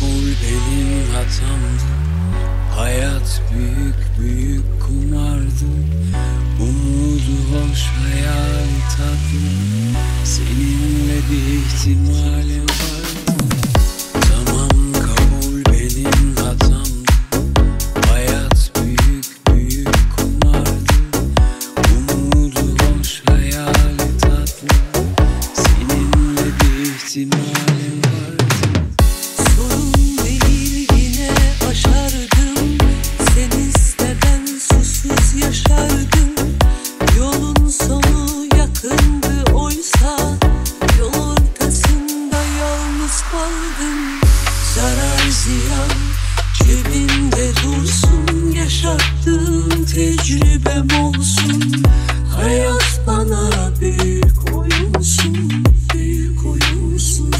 Kabul benim hatamdı. Hayat büyük kumardı. Umudu hoş, hayal tatlı. Seninle bir ihtimalim var. Zarar ziyan cebimde dursun, yaşattığım tecrübem olsun. Hayat bana büyük oyunsun, büyük oyunsun.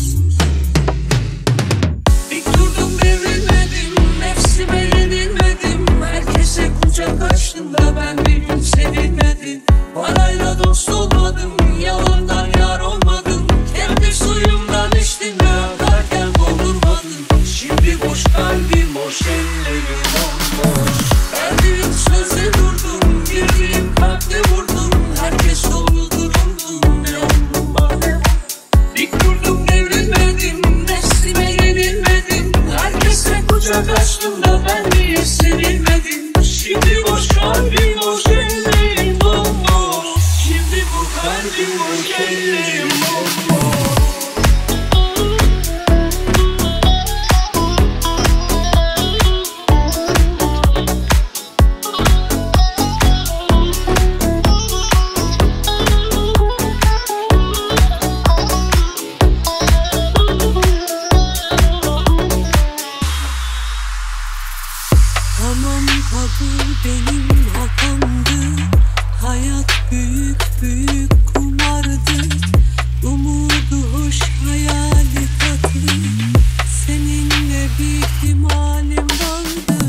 Dik durdum, devrilmedim, nefsime yenilmedim. Herkese kucak açtım da ben benim sevilmedim. Parayla dost olmadım, yalandan yar olmadım. Kendi suyumdan içtim de atarken doldurmadım. Şimdi boş kalbim, boş ellerim bomboş. Verdiğim sözde durdum, girdiğim kalpte vurdum. Herkes dolu durumdum, ne oldum bana? Dik durdum, devrilmedim, nefsime yenilmedim. Herkese kucak açtım da ben niye sevilmedim? Şimdi boş kalbim, boş ellerim bomboş. Şimdi bu kalbim, boş ellerim bomboş. Tamam, kabul benim hatamdı. Hayat büyük kumardı. Umudu hoş, hayali tatlı. Seninle bir ihtimalim vardı.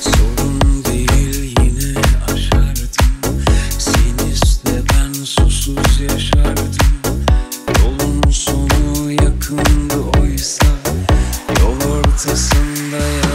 Sorun değil, yine aşardım. Sen iste, ben susuz yaşardım. Yolun sonu yakındı oysa, yol ortasında